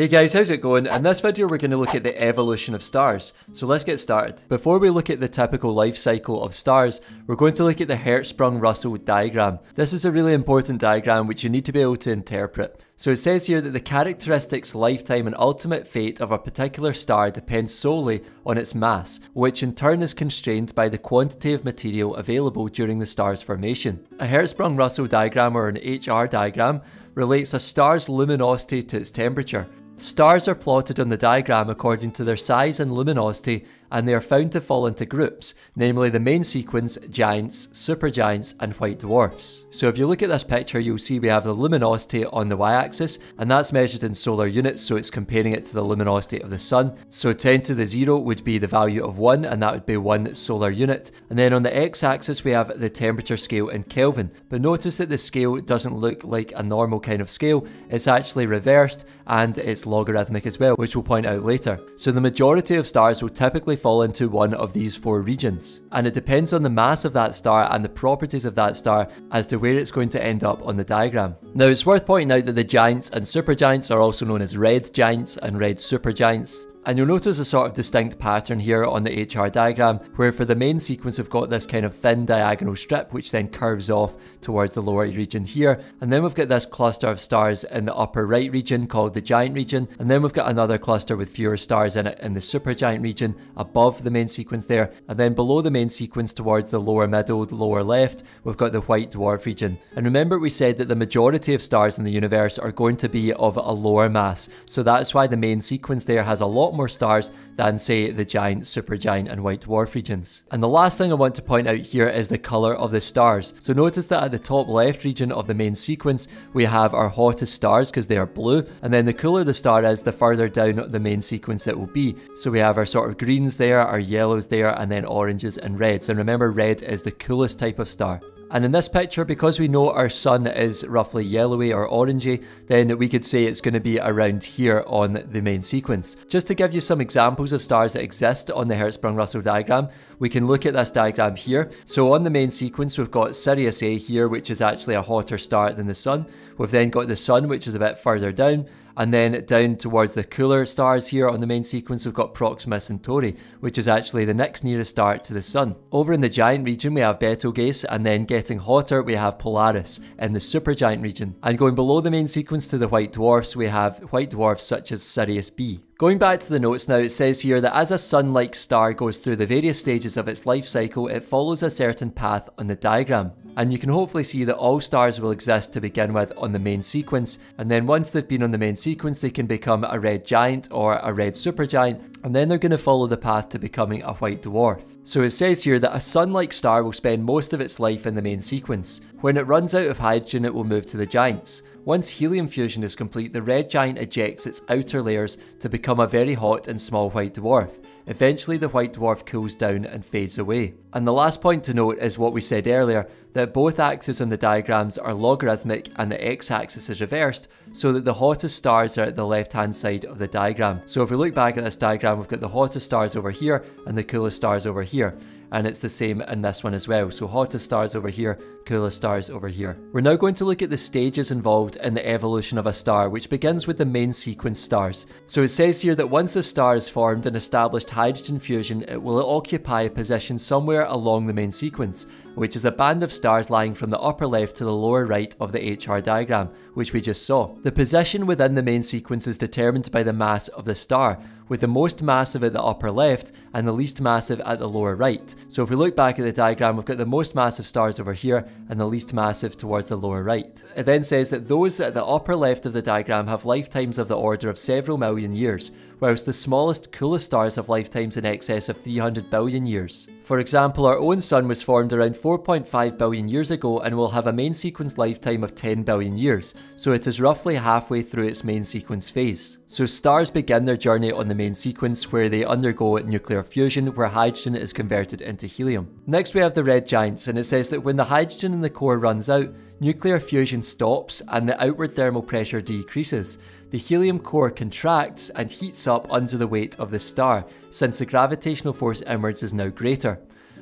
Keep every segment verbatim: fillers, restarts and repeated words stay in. Hey guys, how's it going? In this video we're going to look at the evolution of stars, so let's get started. Before we look at the typical life cycle of stars, we're going to look at the Hertzsprung-Russell diagram. This is a really important diagram which you need to be able to interpret. So it says here that the characteristics, lifetime and ultimate fate of a particular star depends solely on its mass, which in turn is constrained by the quantity of material available during the star's formation. A Hertzsprung-Russell diagram, or an H R diagram, relates a star's luminosity to its temperature. Stars are plotted on the diagram according to their size and luminosity, and they are found to fall into groups, namely the main sequence, giants, supergiants and white dwarfs. So if you look at this picture, you'll see we have the luminosity on the y-axis, and that's measured in solar units, so it's comparing it to the luminosity of the sun. So ten to the zero would be the value of one, and that would be one solar unit. And then on the x-axis we have the temperature scale in Kelvin, but notice that the scale doesn't look like a normal kind of scale, it's actually reversed, and it's logarithmic as well, which we'll point out later. So the majority of stars will typically fall into one of these four regions, and it depends on the mass of that star and the properties of that star as to where it's going to end up on the diagram. Now it's worth pointing out that the giants and supergiants are also known as red giants and red supergiants. And you'll notice a sort of distinct pattern here on the H R diagram, where for the main sequence we've got this kind of thin diagonal strip which then curves off towards the lower region here, and then we've got this cluster of stars in the upper right region called the giant region, and then we've got another cluster with fewer stars in it in the supergiant region above the main sequence there, and then below the main sequence towards the lower middle, the lower left, we've got the white dwarf region. And remember we said that the majority of stars in the universe are going to be of a lower mass, so that's why the main sequence there has a lot more stars than, say, the giant, supergiant and white dwarf regions. And the last thing I want to point out here is the colour of the stars. So notice that at the top left region of the main sequence we have our hottest stars because they are blue, and then the cooler the star is, the further down the main sequence it will be. So we have our sort of greens there, our yellows there, and then oranges and reds, and remember red is the coolest type of star. And in this picture, because we know our sun is roughly yellowy or orangey, then we could say it's going to be around here on the main sequence. Just to give you some examples of stars that exist on the Hertzsprung-Russell diagram, we can look at this diagram here. So on the main sequence we've got Sirius A here, which is actually a hotter star than the sun. We've then got the sun, which is a bit further down. And then down towards the cooler stars here on the main sequence we've got Proxima Centauri, which is actually the next nearest star to the sun. Over in the giant region we have Betelgeuse, and then getting hotter we have Polaris in the supergiant region. And going below the main sequence to the white dwarfs we have white dwarfs such as Sirius B. Going back to the notes now, it says here that as a sun-like star goes through the various stages of its life cycle, it follows a certain path on the diagram. And you can hopefully see that all stars will exist to begin with on the main sequence, and then once they've been on the main sequence they can become a red giant or a red supergiant, and then they're going to follow the path to becoming a white dwarf. So it says here that a sun-like star will spend most of its life in the main sequence. When it runs out of hydrogen it will move to the giants. Once helium fusion is complete, the red giant ejects its outer layers to become a very hot and small white dwarf. Eventually the white dwarf cools down and fades away. And the last point to note is what we said earlier, that both axes on the diagrams are logarithmic and the x-axis is reversed, so that the hottest stars are at the left-hand side of the diagram. So if we look back at this diagram, we've got the hottest stars over here and the coolest stars over here. And it's the same in this one as well, so hottest stars over here, coolest stars over here. We're now going to look at the stages involved in the evolution of a star, which begins with the main sequence stars. So it says here that once a star is formed and established hydrogen fusion, it will occupy a position somewhere along the main sequence, which is a band of stars lying from the upper left to the lower right of the H R diagram, which we just saw. The position within the main sequence is determined by the mass of the star, with the most massive at the upper left and the least massive at the lower right. So if we look back at the diagram, we've got the most massive stars over here and the least massive towards the lower right. It then says that those at the upper left of the diagram have lifetimes of the order of several million years, whilst the smallest, coolest stars have lifetimes in excess of three hundred billion years. For example, our own sun was formed around four point five billion years ago and will have a main sequence lifetime of ten billion years, so it is roughly halfway through its main sequence phase. So stars begin their journey on the main sequence where they undergo nuclear fusion, where hydrogen is converted into helium. Next we have the red giants, and it says that when the hydrogen in the core runs out, nuclear fusion stops and the outward thermal pressure decreases. The helium core contracts and heats up under the weight of the star, since the gravitational force inwards is now greater.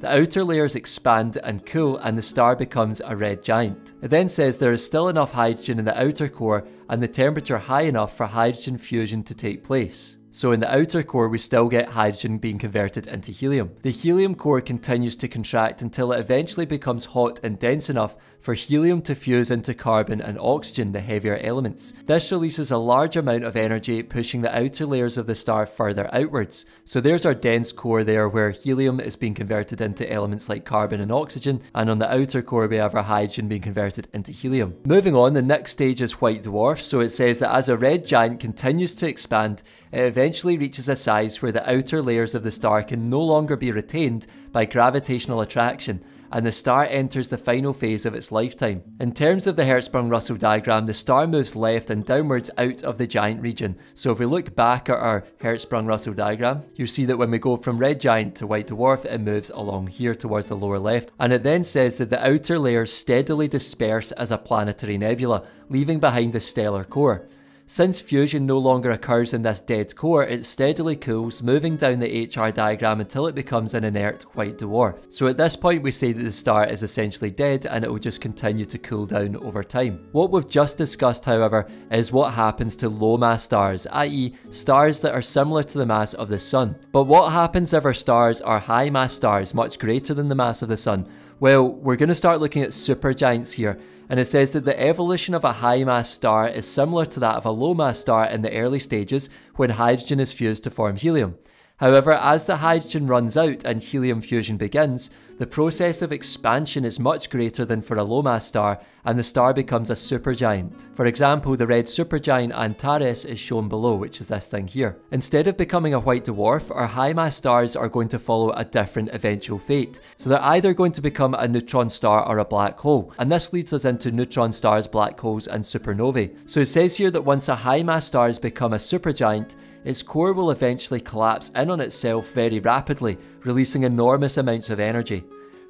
The outer layers expand and cool and the star becomes a red giant. It then says there is still enough hydrogen in the outer core and the temperature high enough for hydrogen fusion to take place. So in the outer core we still get hydrogen being converted into helium. The helium core continues to contract until it eventually becomes hot and dense enough for helium to fuse into carbon and oxygen, the heavier elements. This releases a large amount of energy, pushing the outer layers of the star further outwards. So there's our dense core there where helium is being converted into elements like carbon and oxygen, and on the outer core we have our hydrogen being converted into helium. Moving on, the next stage is white dwarfs, so it says that as a red giant continues to expand, it eventually reaches a size where the outer layers of the star can no longer be retained by gravitational attraction, and the star enters the final phase of its lifetime. In terms of the Hertzsprung-Russell diagram, the star moves left and downwards out of the giant region. So if we look back at our Hertzsprung-Russell diagram, you see that when we go from red giant to white dwarf, it moves along here towards the lower left, and it then says that the outer layers steadily disperse as a planetary nebula, leaving behind the stellar core. Since fusion no longer occurs in this dead core, it steadily cools, moving down the H R diagram until it becomes an inert white dwarf. So at this point we say that the star is essentially dead and it will just continue to cool down over time. What we've just discussed, however, is what happens to low mass stars, that is stars that are similar to the mass of the sun. But what happens if our stars are high mass stars, much greater than the mass of the sun? Well, we're going to start looking at supergiants here. And it says that the evolution of a high mass star is similar to that of a low mass star in the early stages when hydrogen is fused to form helium. However, as the hydrogen runs out and helium fusion begins, the process of expansion is much greater than for a low mass star, and the star becomes a supergiant. For example, the red supergiant Antares is shown below, which is this thing here. Instead of becoming a white dwarf, our high mass stars are going to follow a different eventual fate. So they're either going to become a neutron star or a black hole, and this leads us into neutron stars, black holes and supernovae. So it says here that once a high mass star has become a supergiant, its core will eventually collapse in on itself very rapidly, releasing enormous amounts of energy.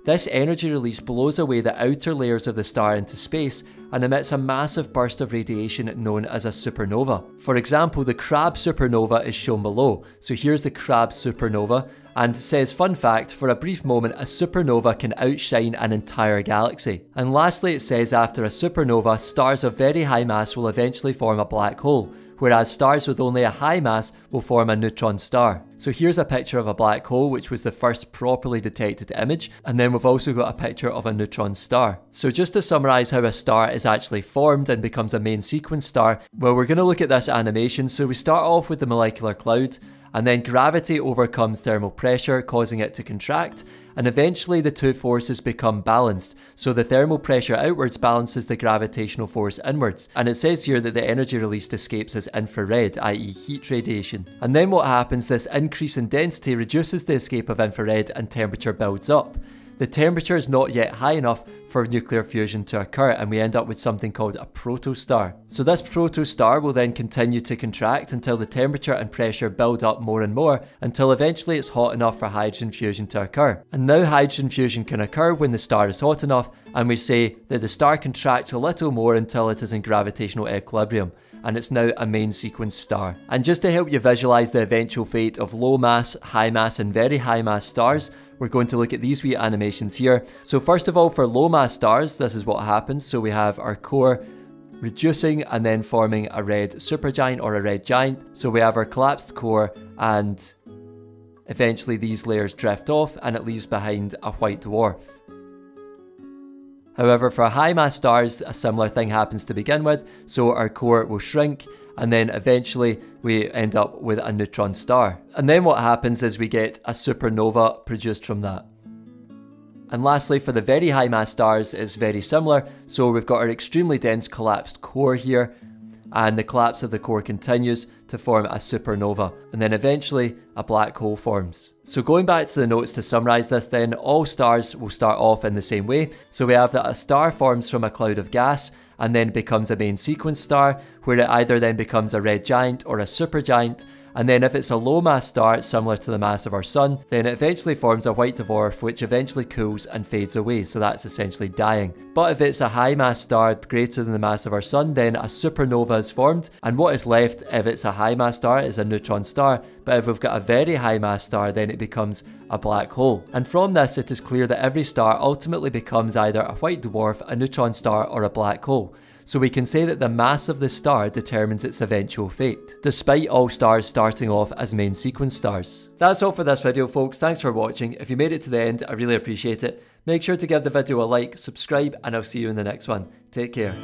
This energy release blows away the outer layers of the star into space and emits a massive burst of radiation known as a supernova. For example, the Crab supernova is shown below. So here's the Crab supernova, and it says, fun fact, for a brief moment a supernova can outshine an entire galaxy. And lastly it says after a supernova, stars of very high mass will eventually form a black hole, whereas stars with only a high mass will form a neutron star. So here's a picture of a black hole, which was the first properly detected image, and then we've also got a picture of a neutron star. So just to summarise how a star is actually formed and becomes a main sequence star, well, we're going to look at this animation. So we start off with the molecular cloud, and then gravity overcomes thermal pressure, causing it to contract, and eventually the two forces become balanced, so the thermal pressure outwards balances the gravitational force inwards. And it says here that the energy released escapes as infrared, that is heat radiation. And then what happens, this increase in density reduces the escape of infrared and temperature builds up. The temperature is not yet high enough for nuclear fusion to occur, and we end up with something called a protostar. So this protostar will then continue to contract until the temperature and pressure build up more and more, until eventually it's hot enough for hydrogen fusion to occur. And now hydrogen fusion can occur when the star is hot enough, and we say that the star contracts a little more until it is in gravitational equilibrium, and it's now a main sequence star. And just to help you visualise the eventual fate of low mass, high mass and very high mass stars, we're going to look at these wee animations here. So first of all, for low mass stars, this is what happens. So we have our core reducing and then forming a red supergiant or a red giant. So we have our collapsed core, and eventually these layers drift off and it leaves behind a white dwarf. However, for high mass stars, a similar thing happens to begin with. So our core will shrink, and then eventually we end up with a neutron star. And then what happens is we get a supernova produced from that. And lastly, for the very high mass stars, it's very similar. So we've got our extremely dense collapsed core here, and the collapse of the core continues to form a supernova, and then eventually a black hole forms. So going back to the notes to summarise this then, all stars will start off in the same way. So we have that a star forms from a cloud of gas and then becomes a main sequence star, where it either then becomes a red giant or a supergiant, and then if it's a low mass star similar to the mass of our Sun, then it eventually forms a white dwarf which eventually cools and fades away, so that's essentially dying. But if it's a high mass star greater than the mass of our Sun, then a supernova is formed, and what is left if it's a high mass star is a neutron star, but if we've got a very high mass star then it becomes a black hole. And from this it is clear that every star ultimately becomes either a white dwarf, a neutron star or a black hole. So we can say that the mass of the star determines its eventual fate, despite all stars starting off as main sequence stars. That's all for this video, folks. Thanks for watching. If you made it to the end, I really appreciate it. Make sure to give the video a like, subscribe, and I'll see you in the next one. Take care.